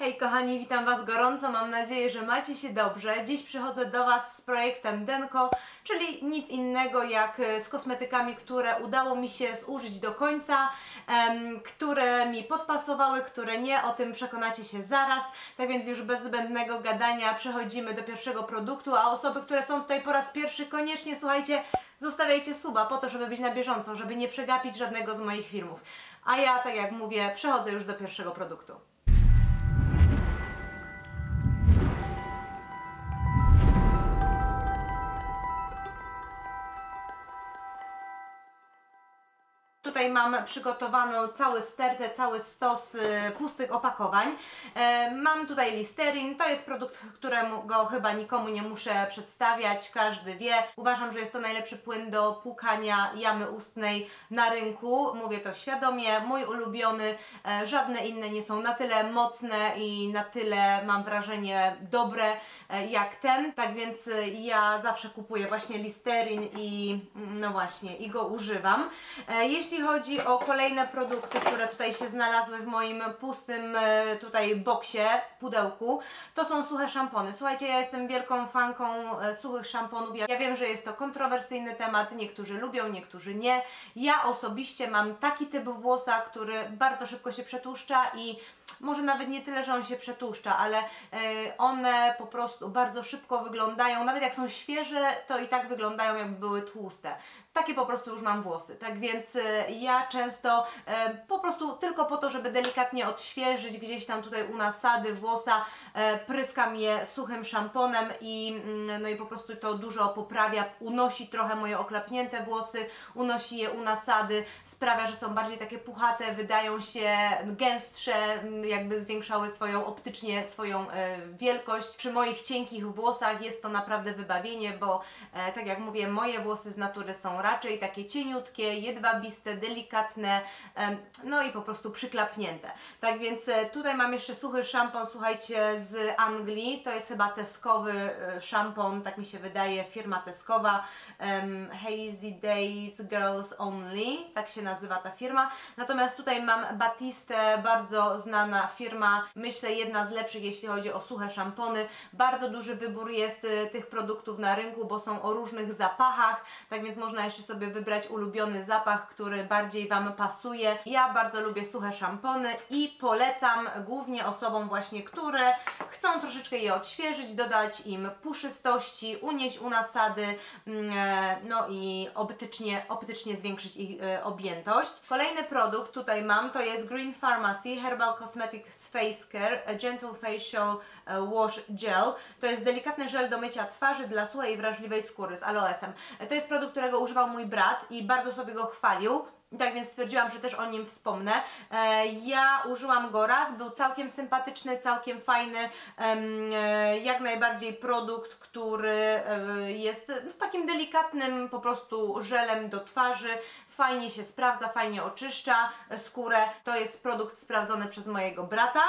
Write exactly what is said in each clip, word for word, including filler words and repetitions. Hej kochani, witam Was gorąco, mam nadzieję, że macie się dobrze. Dziś przychodzę do Was z projektem denko, czyli nic innego jak z kosmetykami, które udało mi się zużyć do końca, em, które mi podpasowały, które nie, o tym przekonacie się zaraz. Tak więc już bez zbędnego gadania przechodzimy do pierwszego produktu, a osoby, które są tutaj po raz pierwszy, koniecznie słuchajcie, zostawiajcie suba po to, żeby być na bieżąco, żeby nie przegapić żadnego z moich filmów. A ja, tak jak mówię, przechodzę już do pierwszego produktu. Tutaj mam przygotowaną cały stertę, cały stos pustych opakowań. Mam tutaj Listerine, to jest produkt, któremu go chyba nikomu nie muszę przedstawiać, każdy wie. Uważam, że jest to najlepszy płyn do płukania jamy ustnej na rynku. Mówię to świadomie, mój ulubiony, żadne inne nie są na tyle mocne i na tyle, mam wrażenie, dobre jak ten. Tak więc ja zawsze kupuję właśnie Listerine i no właśnie, i go używam. Jeśli chodzi o kolejne produkty, które tutaj się znalazły w moim pustym tutaj boksie, pudełku, to są suche szampony. Słuchajcie, ja jestem wielką fanką suchych szamponów. Ja wiem, że jest to kontrowersyjny temat, niektórzy lubią, niektórzy nie. Ja osobiście mam taki typ włosa, który bardzo szybko się przetłuszcza i może nawet nie tyle, że on się przetłuszcza, ale one po prostu bardzo szybko wyglądają, nawet jak są świeże, to i tak wyglądają, jakby były tłuste. Takie po prostu już mam włosy, tak więc ja często po prostu tylko po to, żeby delikatnie odświeżyć gdzieś tam tutaj u nasady włosa, pryskam je suchym szamponem i no i po prostu to dużo poprawia, unosi trochę moje oklapnięte włosy, unosi je u nasady, sprawia, że są bardziej takie puchate, wydają się gęstsze, jakby zwiększały swoją optycznie swoją wielkość. Przy moich cienkich włosach jest to naprawdę wybawienie, bo tak jak mówię, moje włosy z natury są raczej takie cieniutkie, jedwabiste, delikatne, no i po prostu przyklapnięte. Tak więc tutaj mam jeszcze suchy szampon, słuchajcie, z Anglii, to jest chyba teskowy szampon, tak mi się wydaje, firma teskowa, Hazy Days Girls Only, tak się nazywa ta firma. Natomiast tutaj mam Batiste, bardzo znany na firma, myślę jedna z lepszych, jeśli chodzi o suche szampony. Bardzo duży wybór jest tych produktów na rynku, bo są o różnych zapachach, tak więc można jeszcze sobie wybrać ulubiony zapach, który bardziej Wam pasuje. Ja bardzo lubię suche szampony i polecam głównie osobom właśnie, które chcą troszeczkę je odświeżyć, dodać im puszystości, unieść u nasady, no i optycznie, optycznie zwiększyć ich objętość. Kolejny produkt tutaj mam, to jest Green Pharmacy Herbal Cosmetics Face Care A Gentle Facial Wash Gel. To jest delikatny żel do mycia twarzy dla suchej i wrażliwej skóry z aloesem. To jest produkt, którego używał mój brat i bardzo sobie go chwalił. Tak więc stwierdziłam, że też o nim wspomnę. Ja użyłam go raz, był całkiem sympatyczny, całkiem fajny, jak najbardziej produkt, który jest takim delikatnym po prostu żelem do twarzy. Fajnie się sprawdza, fajnie oczyszcza skórę. To jest produkt sprawdzony przez mojego brata.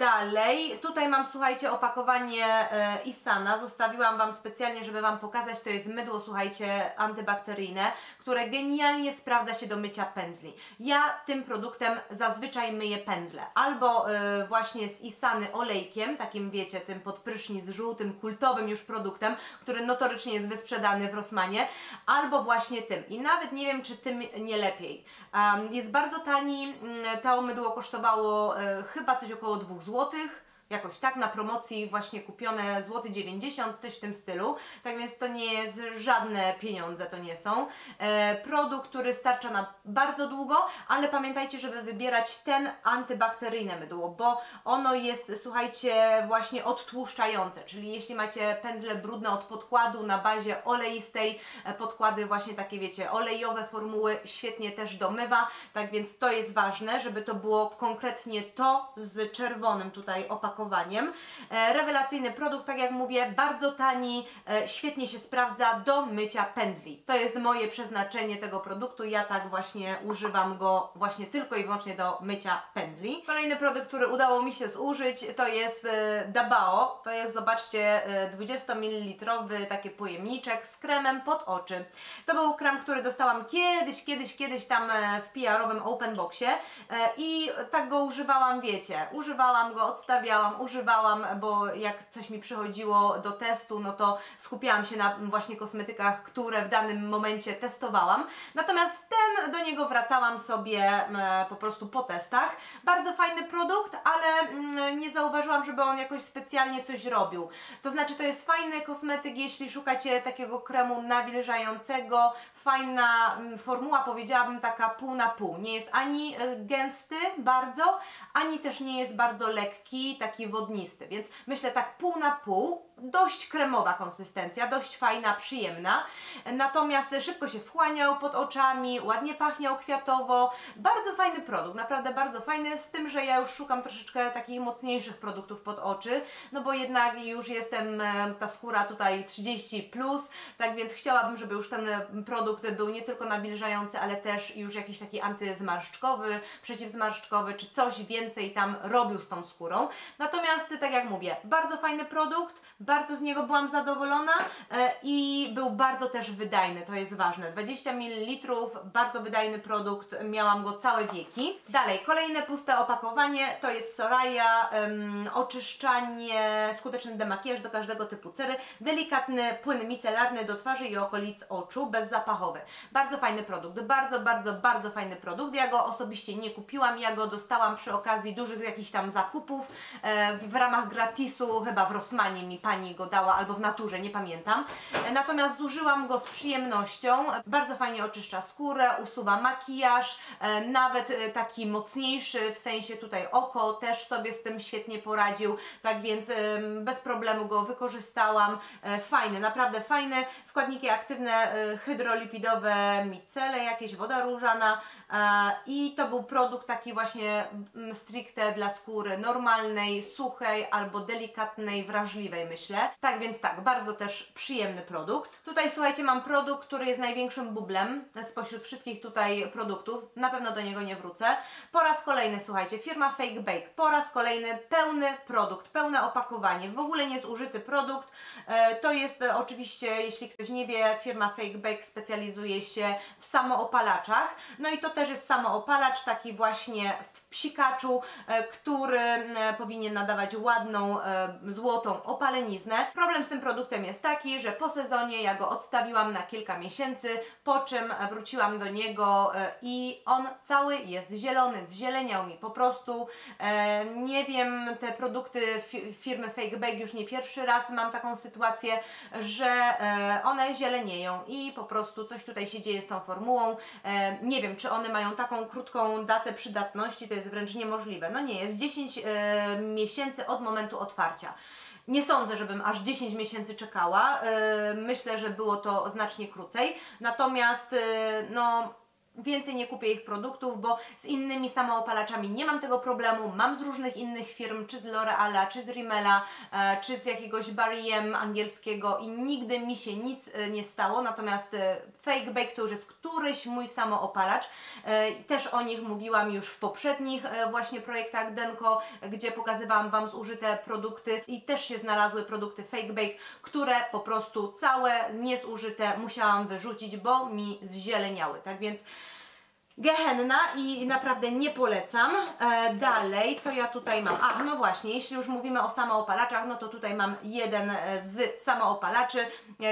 Dalej, tutaj mam, słuchajcie, opakowanie Isana. Zostawiłam Wam specjalnie, żeby Wam pokazać. To jest mydło, słuchajcie, antybakteryjne, które genialnie sprawdza się do mycia pędzli. Ja tym produktem zazwyczaj myję pędzle. Albo właśnie z Isany olejkiem, takim wiecie, tym pod prysznic żółtym, kultowym już produktem, który notorycznie jest wysprzedany w Rossmanie. Albo właśnie tym. I nawet nie wiem, czy tym nie lepiej. Um, jest bardzo tani, to mydło kosztowało y, chyba coś około dwóch złotych, jakoś tak, na promocji właśnie kupione złoty dziewięćdziesiąt, coś w tym stylu, tak więc to nie jest żadne pieniądze, to nie są. E, produkt, który starcza na bardzo długo, ale pamiętajcie, żeby wybierać ten antybakteryjne mydło, bo ono jest, słuchajcie, właśnie odtłuszczające, czyli jeśli macie pędzle brudne od podkładu na bazie oleistej, podkłady właśnie takie, wiecie, olejowe formuły świetnie też domywa, tak więc to jest ważne, żeby to było konkretnie to z czerwonym tutaj opakowaniem, opakowaniem. Rewelacyjny produkt, tak jak mówię, bardzo tani, świetnie się sprawdza do mycia pędzli. To jest moje przeznaczenie tego produktu, ja tak właśnie używam go właśnie tylko i wyłącznie do mycia pędzli. Kolejny produkt, który udało mi się zużyć, to jest Dabao. To jest, zobaczcie, dwudziestomililitrowy taki pojemniczek z kremem pod oczy. To był krem, który dostałam kiedyś, kiedyś, kiedyś tam w P R owym open boxie i tak go używałam, wiecie, używałam go, odstawiałam, używałam, bo jak coś mi przychodziło do testu, no to skupiałam się na właśnie kosmetykach, które w danym momencie testowałam. Natomiast ten, do niego wracałam sobie po prostu po testach. Bardzo fajny produkt, ale nie zauważyłam, żeby on jakoś specjalnie coś robił. To znaczy, to jest fajny kosmetyk, jeśli szukacie takiego kremu nawilżającego, fajna formuła, powiedziałabym taka pół na pół. Nie jest ani gęsty bardzo, ani też nie jest bardzo lekki, taki wodnisty, więc myślę tak pół na pół, dość kremowa konsystencja, dość fajna, przyjemna. Natomiast szybko się wchłaniał pod oczami, ładnie pachniał kwiatowo. Bardzo fajny produkt, naprawdę bardzo fajny, z tym, że ja już szukam troszeczkę takich mocniejszych produktów pod oczy, no bo jednak już jestem, ta skóra tutaj trzydzieści plus, tak więc chciałabym, żeby już ten produkt był nie tylko nawilżający, ale też już jakiś taki antyzmarszczkowy, przeciwzmarszczkowy, czy coś więcej tam robił z tą skórą. Natomiast tak jak mówię, bardzo fajny produkt, bardzo z niego byłam zadowolona i był bardzo też wydajny, to jest ważne. dwadzieścia mililitrów, bardzo wydajny produkt, miałam go całe wieki. Dalej, kolejne puste opakowanie, to jest Soraya, um, oczyszczanie, skuteczny demakijaż do każdego typu cery, delikatny płyn micelarny do twarzy i okolic oczu, bezzapachowy. Bardzo fajny produkt, bardzo, bardzo, bardzo fajny produkt. Ja go osobiście nie kupiłam, ja go dostałam przy okazji dużych jakichś tam zakupów e, w ramach gratisu, chyba w Rossmanie mi pani go dała, albo w Naturze, nie pamiętam. E, natomiast zużyłam go z przyjemnością. Bardzo fajnie oczyszcza skórę, usuwa makijaż, e, nawet e, taki mocniejszy, w sensie tutaj oko, też sobie z tym świetnie poradził, tak więc e, bez problemu go wykorzystałam. Fajny, naprawdę fajny, składniki aktywne, hydrolipidowe micele, jakieś woda różana i to był produkt taki właśnie stricte dla skóry normalnej, suchej albo delikatnej, wrażliwej, myślę. Tak więc tak, bardzo też przyjemny produkt. Tutaj słuchajcie, mam produkt, który jest największym bublem spośród wszystkich tutaj produktów, na pewno do niego nie wrócę. Po raz kolejny, słuchajcie, firma Fake Bake, po raz kolejny pełny produkt, pełne opakowanie, w ogóle niezużyty produkt. To jest oczywiście, jeśli ktoś nie wie, firma Fake Bake specjalizuje się w samoopalaczach. No i to też jest samoopalacz, taki właśnie w psikaczu, który powinien nadawać ładną, złotą opaleniznę. Problem z tym produktem jest taki, że po sezonie ja go odstawiłam na kilka miesięcy, po czym wróciłam do niego i on cały jest zielony, zzieleniał mi po prostu. Nie wiem, te produkty firmy Fake Bake już nie pierwszy raz mam taką sytuację, że one zielenieją i po prostu coś tutaj się dzieje z tą formułą. Nie wiem, czy one mają taką krótką datę przydatności, to jest wręcz niemożliwe. No nie, jest dziesięć miesięcy od momentu otwarcia. Nie sądzę, żebym aż dziesięć miesięcy czekała. Myślę, że było to znacznie krócej. Natomiast no... więcej nie kupię ich produktów, bo z innymi samoopalaczami nie mam tego problemu. Mam z różnych innych firm, czy z L'Oreala, czy z Rimmela, e, czy z jakiegoś Barriem angielskiego i nigdy mi się nic e, nie stało. Natomiast e, Fake Bake to już jest któryś mój samoopalacz. E, też o nich mówiłam już w poprzednich e, właśnie projektach Denko, gdzie pokazywałam Wam zużyte produkty i też się znalazły produkty Fake Bake, które po prostu całe, niezużyte musiałam wyrzucić, bo mi zzieleniały. Tak więc gehenna i naprawdę nie polecam. E, dalej, co ja tutaj mam? A, no właśnie, jeśli już mówimy o samoopalaczach, no to tutaj mam jeden z samoopalaczy.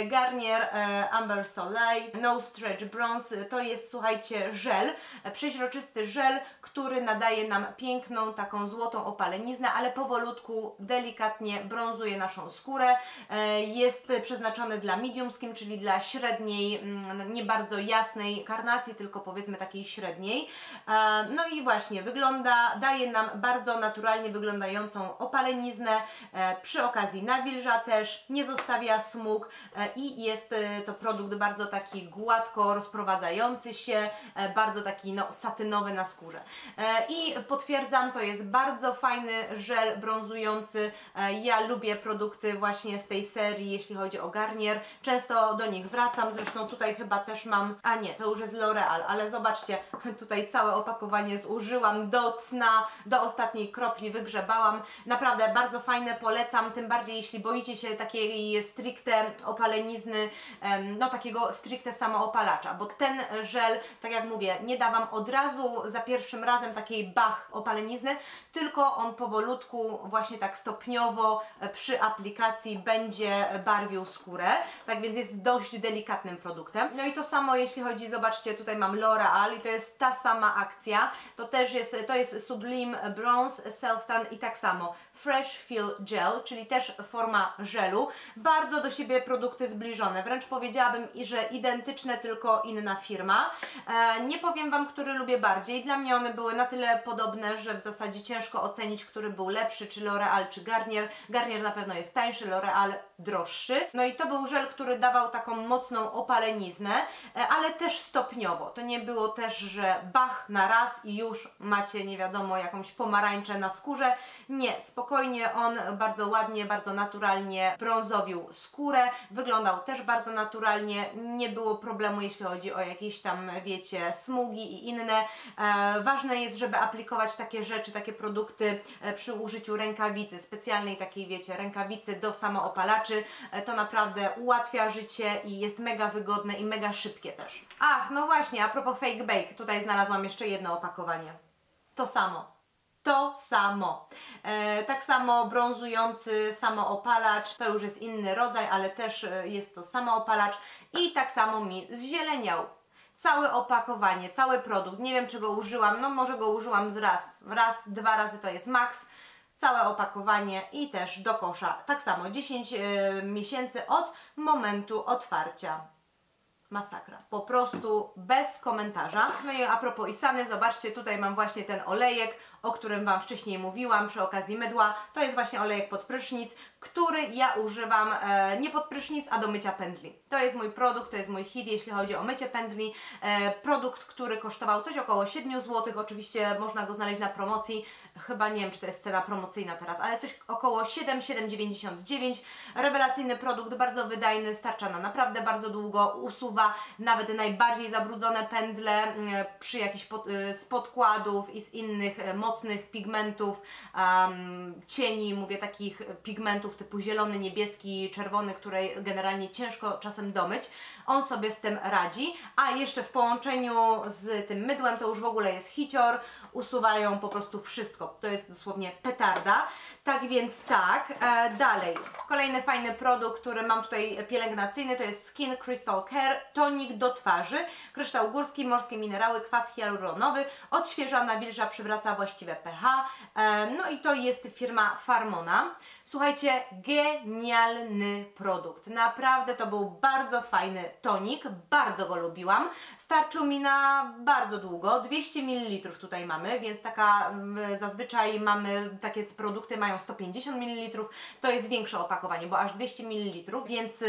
Garnier e, Amber Soleil No Stretch Bronze. To jest, słuchajcie, żel, przeźroczysty żel, który nadaje nam piękną, taką złotą opaleniznę, ale powolutku, delikatnie brązuje naszą skórę. E, jest przeznaczony dla medium skin, czyli dla średniej, m, nie bardzo jasnej karnacji, tylko powiedzmy takiej średniej. No i właśnie wygląda, daje nam bardzo naturalnie wyglądającą opaleniznę, przy okazji nawilża też, nie zostawia smug i jest to produkt bardzo taki gładko rozprowadzający się, bardzo taki no, satynowy na skórze. I potwierdzam, to jest bardzo fajny żel brązujący. Ja lubię produkty właśnie z tej serii, jeśli chodzi o Garnier. Często do nich wracam, zresztą tutaj chyba też mam, a nie, to już jest L'Oreal, ale zobaczcie, tutaj całe opakowanie zużyłam do cna, do ostatniej kropli wygrzebałam. Naprawdę bardzo fajne, polecam, tym bardziej jeśli boicie się takiej stricte opalenizny, no takiego stricte samoopalacza, bo ten żel, tak jak mówię, nie da Wam od razu za pierwszym razem takiej bach opalenizny, tylko on powolutku, właśnie tak stopniowo przy aplikacji będzie barwił skórę, tak więc jest dość delikatnym produktem. No i to samo jeśli chodzi, zobaczcie, tutaj mam L'Oreal i to jest ta sama akcja, to też jest, to jest Sublime Bronze Self Tan i tak samo Fresh Feel Gel, czyli też forma żelu, bardzo do siebie produkty zbliżone, wręcz powiedziałabym, że identyczne, tylko inna firma. Nie powiem Wam, który lubię bardziej, dla mnie one były na tyle podobne, że w zasadzie ciężko ocenić, który był lepszy, czy L'Oreal, czy Garnier. Garnier na pewno jest tańszy, L'Oreal droższy. No i to był żel, który dawał taką mocną opaleniznę, ale też stopniowo, to nie było też, że bach na raz i już macie nie wiadomo jakąś pomarańczę na skórze, nie, spokojnie on bardzo ładnie, bardzo naturalnie brązowił skórę, wyglądał też bardzo naturalnie, nie było problemu jeśli chodzi o jakieś tam, wiecie, smugi i inne. E, ważne jest, żeby aplikować takie rzeczy, takie produkty e, przy użyciu rękawicy, specjalnej takiej, wiecie, rękawicy do samoopalaczy, e, to naprawdę ułatwia życie i jest mega wygodne i mega szybkie też. Ach, no właśnie, a propos Fake Bake, tutaj znalazłam jeszcze jedno opakowanie, to samo. To samo. E, tak samo brązujący samoopalacz, to już jest inny rodzaj, ale też jest to samoopalacz i tak samo mi zzieleniał. Całe opakowanie, cały produkt, nie wiem czy go użyłam, no może go użyłam z raz, raz, dwa razy to jest maks. Całe opakowanie i też do kosza, tak samo, dziesięć y, miesięcy od momentu otwarcia. Masakra. Po prostu bez komentarza. No i a propos Isany, zobaczcie, tutaj mam właśnie ten olejek, o którym Wam wcześniej mówiłam przy okazji mydła. To jest właśnie olejek pod prysznic, który ja używam e, nie pod prysznic, a do mycia pędzli. To jest mój produkt, to jest mój hit, jeśli chodzi o mycie pędzli. E, produkt, który kosztował coś około siedem złotych, oczywiście można go znaleźć na promocji, chyba nie wiem, czy to jest cena promocyjna teraz, ale coś około siedem, siedem dziewięćdziesiąt dziewięć. Rewelacyjny produkt, bardzo wydajny, starcza na naprawdę bardzo długo, usuwa nawet najbardziej zabrudzone pędzle e, przy jakichś pod, e, z podkładów i z innych e, mocnych pigmentów, um, cieni, mówię takich pigmentów typu zielony, niebieski, czerwony, które generalnie ciężko czasem domyć. On sobie z tym radzi, a jeszcze w połączeniu z tym mydłem to już w ogóle jest hicior, usuwają po prostu wszystko. To jest dosłownie petarda. Tak więc tak, e, dalej. Kolejny fajny produkt, który mam tutaj pielęgnacyjny, to jest Skin Crystal Care, tonik do twarzy, kryształ górski, morskie minerały, kwas hialuronowy, odświeża, nawilża, przywraca właśnie pH, no i to jest firma Farmona. Słuchajcie, genialny produkt, naprawdę to był bardzo fajny tonik, bardzo go lubiłam, starczył mi na bardzo długo, dwieście mililitrów tutaj mamy, więc taka zazwyczaj mamy, takie produkty mają sto pięćdziesiąt mililitrów, to jest większe opakowanie, bo aż dwieście mililitrów, więc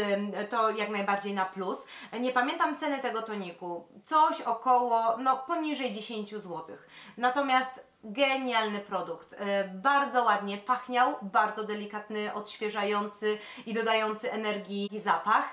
to jak najbardziej na plus. Nie pamiętam ceny tego toniku, coś około, no poniżej dziesięć złotych, natomiast genialny produkt, bardzo ładnie pachniał, bardzo delikatny, odświeżający i dodający energii i zapach,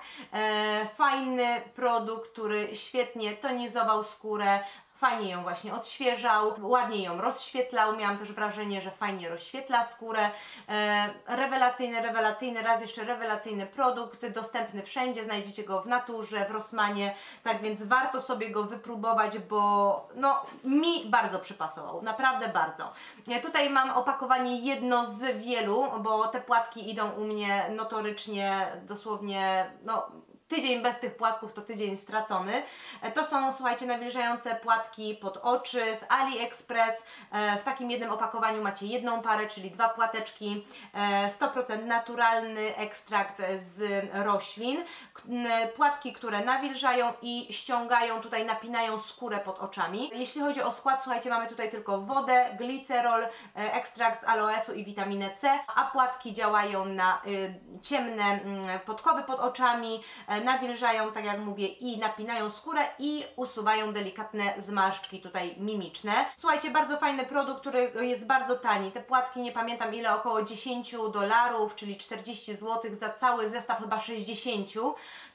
fajny produkt, który świetnie tonizował skórę, fajnie ją właśnie odświeżał, ładnie ją rozświetlał, miałam też wrażenie, że fajnie rozświetla skórę. E, rewelacyjny, rewelacyjny, raz jeszcze rewelacyjny produkt, dostępny wszędzie, znajdziecie go w Naturze, w Rossmanie, tak więc warto sobie go wypróbować, bo no mi bardzo przypasował, naprawdę bardzo. Ja tutaj mam opakowanie jedno z wielu, bo te płatki idą u mnie notorycznie, dosłownie, no tydzień bez tych płatków to tydzień stracony. To są, słuchajcie, nawilżające płatki pod oczy z AliExpress. W takim jednym opakowaniu macie jedną parę, czyli dwa płateczki. sto procent naturalny ekstrakt z roślin. Płatki, które nawilżają i ściągają, tutaj napinają skórę pod oczami. Jeśli chodzi o skład, słuchajcie, mamy tutaj tylko wodę, glicerol, ekstrakt z aloesu i witaminę C, a płatki działają na ciemne podkowy pod oczami, nawilżają, tak jak mówię, i napinają skórę i usuwają delikatne zmarszczki tutaj mimiczne. Słuchajcie, bardzo fajny produkt, który jest bardzo tani. Te płatki, nie pamiętam ile, około dziesięć dolarów, czyli czterdzieści złotych za cały zestaw, chyba sześćdziesiąt.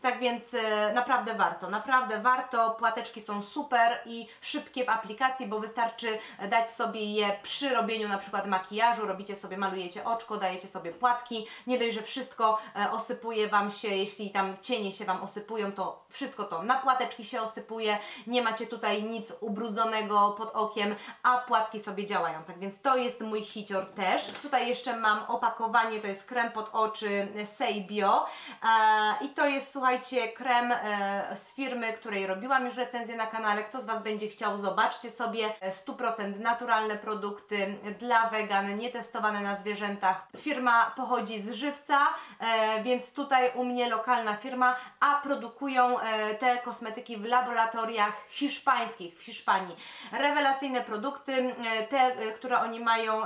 Tak więc naprawdę warto, naprawdę warto. Płateczki są super i szybkie w aplikacji, bo wystarczy dać sobie je przy robieniu na przykład makijażu. Robicie sobie, malujecie oczko, dajecie sobie płatki. Nie dość, że wszystko osypuje Wam się, jeśli tam cienie się Wam osypują, to wszystko to na płateczki się osypuje. Nie macie tutaj nic ubrudzonego pod okiem, a płatki sobie działają. Tak więc to jest mój hicior też. Tutaj jeszcze mam opakowanie, to jest krem pod oczy Seibio i to jest, słuchajcie, krem z firmy, której robiłam już recenzję na kanale. Kto z Was będzie chciał, zobaczcie sobie. sto procent naturalne produkty dla wegan, nietestowane na zwierzętach. Firma pochodzi z Żywca, więc tutaj u mnie lokalna firma, a produkują te kosmetyki w laboratoriach hiszpańskich w Hiszpanii. Rewelacyjne produkty, te, które oni mają,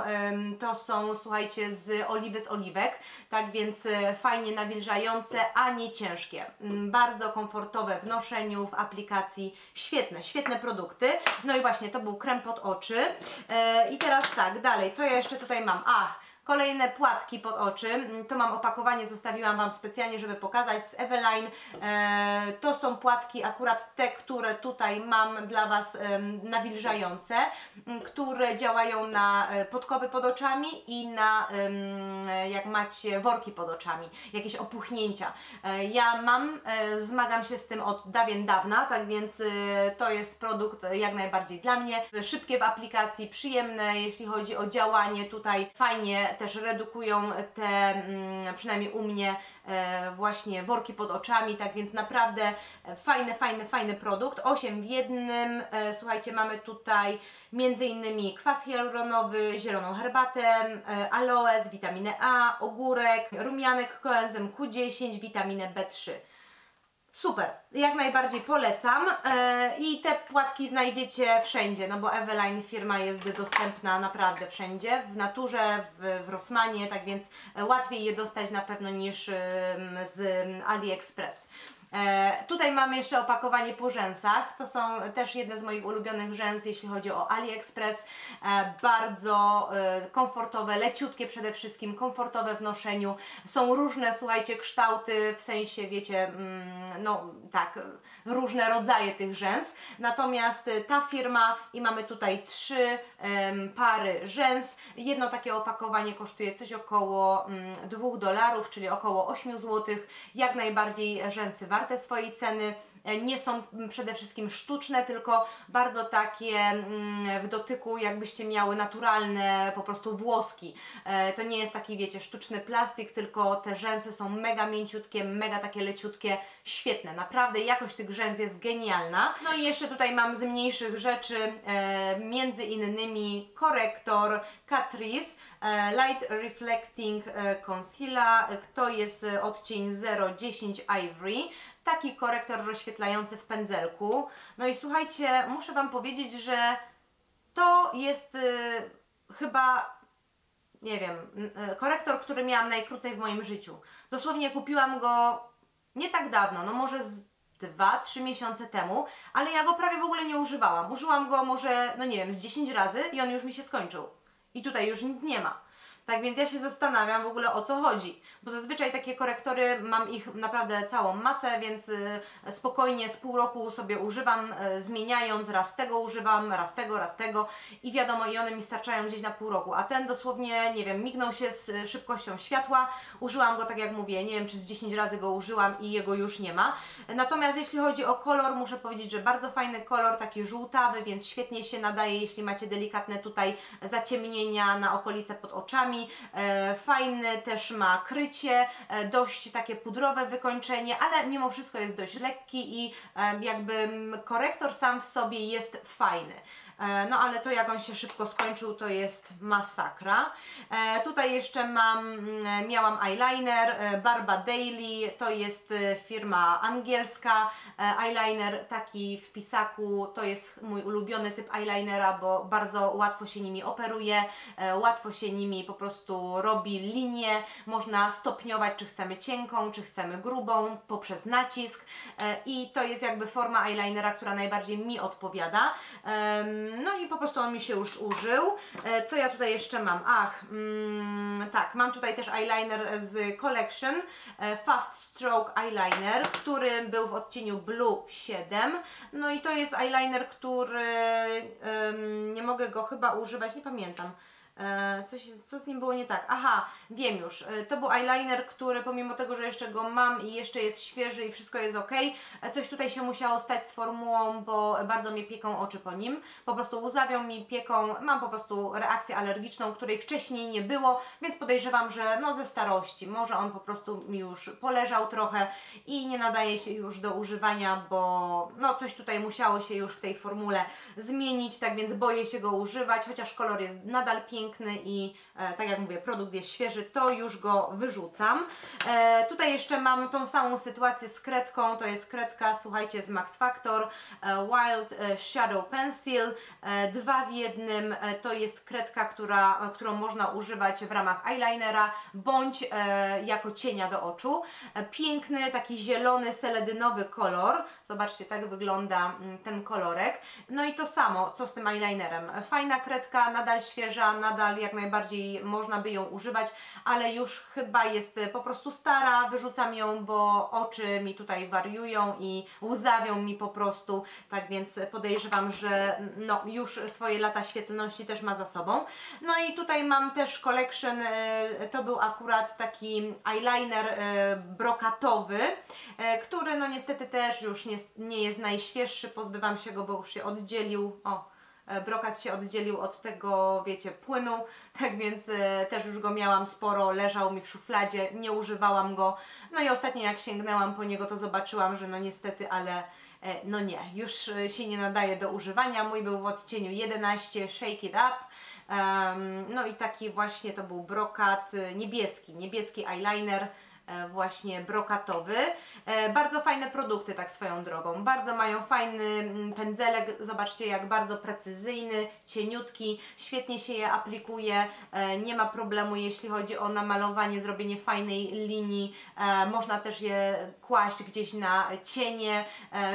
to są, słuchajcie, z oliwy, z oliwek, tak więc fajnie nawilżające, a nie ciężkie. Bardzo komfortowe w noszeniu, w aplikacji, świetne, świetne produkty. No i właśnie, to był krem pod oczy. I teraz tak, dalej, co ja jeszcze tutaj mam? Ach, kolejne płatki pod oczy, to mam opakowanie, zostawiłam Wam specjalnie, żeby pokazać, z Eveline. E, to są płatki akurat te, które tutaj mam dla Was e, nawilżające, które działają na podkowy pod oczami i na, e, jak macie, worki pod oczami, jakieś opuchnięcia. E, ja mam, e, zmagam się z tym od dawien dawna, tak więc e, to jest produkt jak najbardziej dla mnie. Szybkie w aplikacji, przyjemne, jeśli chodzi o działanie, tutaj fajnie też redukują te, przynajmniej u mnie, właśnie worki pod oczami, tak więc naprawdę fajny, fajny, fajny produkt. osiem w jednym, słuchajcie, mamy tutaj między innymi kwas hialuronowy, zieloną herbatę, aloes, witaminę A, ogórek, rumianek, koenzym Q dziesięć, witaminę B trzy. Super, jak najbardziej polecam i te płatki znajdziecie wszędzie, no bo Eveline firma jest dostępna naprawdę wszędzie, w Naturze, w, w Rossmanie, tak więc łatwiej je dostać na pewno niż z AliExpress. Tutaj mamy jeszcze opakowanie po rzęsach, to są też jedne z moich ulubionych rzęs, jeśli chodzi o AliExpress, bardzo komfortowe, leciutkie przede wszystkim, komfortowe w noszeniu, są różne, słuchajcie, kształty, w sensie, wiecie, no tak, różne rodzaje tych rzęs, natomiast ta firma i mamy tutaj trzy pary rzęs, jedno takie opakowanie kosztuje coś około dwóch dolarów, czyli około ośmiu złotych, jak najbardziej rzęsy warto. Te swojej ceny, nie są przede wszystkim sztuczne, tylko bardzo takie w dotyku, jakbyście miały naturalne po prostu włoski. To nie jest taki, wiecie, sztuczny plastik, tylko te rzęsy są mega mięciutkie, mega takie leciutkie, świetne. Naprawdę jakość tych rzęs jest genialna. No i jeszcze tutaj mam z mniejszych rzeczy, między innymi korektor Catrice Light Reflecting Concealer, to jest odcień zero dziesięć Ivory, taki korektor rozświetlający w pędzelku. No i słuchajcie, muszę Wam powiedzieć, że to jest y, chyba, nie wiem, y, korektor, który miałam najkrócej w moim życiu. Dosłownie kupiłam go nie tak dawno, no może z dwa, trzy miesiące temu, ale ja go prawie w ogóle nie używałam. Użyłam go może, no nie wiem, z dziesięć razy i on już mi się skończył. I tutaj już nic nie ma. Tak więc ja się zastanawiam w ogóle, o co chodzi, bo zazwyczaj takie korektory, mam ich naprawdę całą masę, więc spokojnie z pół roku sobie używam, zmieniając, raz tego używam, raz tego, raz tego i wiadomo, i one mi starczają gdzieś na pół roku, a ten dosłownie, nie wiem, mignął się z szybkością światła, użyłam go, tak jak mówię, nie wiem, czy z dziesięć razy go użyłam i jego już nie ma. Natomiast jeśli chodzi o kolor, muszę powiedzieć, że bardzo fajny kolor, taki żółtawy, więc świetnie się nadaje, jeśli macie delikatne tutaj zaciemnienia na okolice pod oczami, kolorami, e, fajne też ma krycie, e, dość takie pudrowe wykończenie, ale mimo wszystko jest dość lekki i e, jakby korektor sam w sobie jest fajny. No ale to jak on się szybko skończył, to jest masakra. E, tutaj jeszcze mam, miałam eyeliner Barba Daily, to jest firma angielska, e, eyeliner taki w pisaku, to jest mój ulubiony typ eyelinera, bo bardzo łatwo się nimi operuje, e, łatwo się nimi po prostu robi linie, można stopniować, czy chcemy cienką, czy chcemy grubą, poprzez nacisk, e, i to jest jakby forma eyelinera, która najbardziej mi odpowiada. E, No i po prostu on mi się już zużył. Co ja tutaj jeszcze mam? Ach, mm, tak, mam tutaj też eyeliner z Collection, Fast Stroke Eyeliner, który był w odcieniu Blue siedem. No i to jest eyeliner, który um, nie mogę go chyba używać, nie pamiętam. Coś, co z nim było nie tak? Aha, wiem już, to był eyeliner, który pomimo tego, że jeszcze go mam i jeszcze jest świeży i wszystko jest ok, coś tutaj się musiało stać z formułą, bo bardzo mnie pieką oczy po nim, po prostu łzawią mi, pieką, mam po prostu reakcję alergiczną, której wcześniej nie było, więc podejrzewam, że no ze starości, może on po prostu mi już poleżał trochę i nie nadaje się już do używania, bo no coś tutaj musiało się już w tej formule zmienić, tak więc boję się go używać, chociaż kolor jest nadal piękny i e, tak jak mówię, produkt jest świeży, to już go wyrzucam. E, tutaj jeszcze mam tą samą sytuację z kredką, to jest kredka, słuchajcie, z Max Factor, e, Wild Shadow Pencil, e, dwa w jednym, e, to jest kredka, która, którą można używać w ramach eyelinera, bądź e, jako cienia do oczu. E, piękny, taki zielony, seledynowy kolor, zobaczcie, tak wygląda m, ten kolorek. No i to samo, co z tym eyelinerem, fajna kredka, nadal świeża, nadal jak najbardziej można by ją używać, ale już chyba jest po prostu stara, wyrzucam ją, bo oczy mi tutaj wariują i łzawią mi po prostu, tak więc podejrzewam, że no, już swoje lata świetlności też ma za sobą. No i tutaj mam też Collection, to był akurat taki eyeliner brokatowy, który no niestety też już nie, nie jest najświeższy, pozbywam się go, bo już się oddzielił, o, brokat się oddzielił od tego, wiecie, płynu, tak więc e, też już go miałam sporo, leżał mi w szufladzie, nie używałam go, no i ostatnio jak sięgnęłam po niego, to zobaczyłam, że no niestety, ale e, no nie, już się nie nadaje do używania, mój był w odcieniu jedenaście, Shake It Up, um, no i taki właśnie to był brokat niebieski, niebieski eyeliner, właśnie brokatowy. Bardzo fajne produkty, tak swoją drogą, bardzo mają fajny pędzelek, zobaczcie jak bardzo precyzyjny, cieniutki, świetnie się je aplikuje, nie ma problemu jeśli chodzi o namalowanie, zrobienie fajnej linii, można też je kłaść gdzieś na cienie,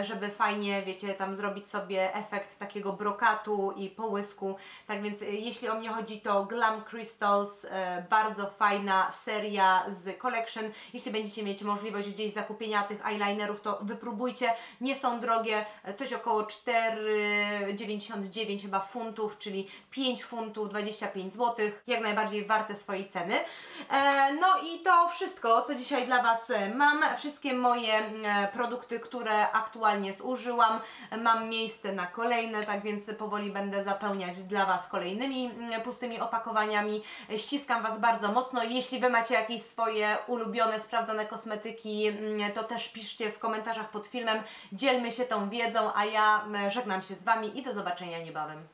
żeby fajnie, wiecie, tam zrobić sobie efekt takiego brokatu i połysku, tak więc jeśli o mnie chodzi, to Glam Crystals, bardzo fajna seria z Collection. Jeśli będziecie mieć możliwość gdzieś zakupienia tych eyelinerów, to wypróbujcie, nie są drogie, coś około cztery dziewięćdziesiąt dziewięć chyba funtów, czyli pięć funtów, dwadzieścia pięć złotych, jak najbardziej warte swojej ceny. No i to wszystko, co dzisiaj dla Was mam, wszystkie moje produkty, które aktualnie zużyłam, mam miejsce na kolejne, tak więc powoli będę zapełniać dla Was kolejnymi pustymi opakowaniami. Ściskam Was bardzo mocno, jeśli Wy macie jakieś swoje ulubione sprawdzone kosmetyki, to też piszcie w komentarzach pod filmem, dzielmy się tą wiedzą, a ja żegnam się z Wami i do zobaczenia niebawem.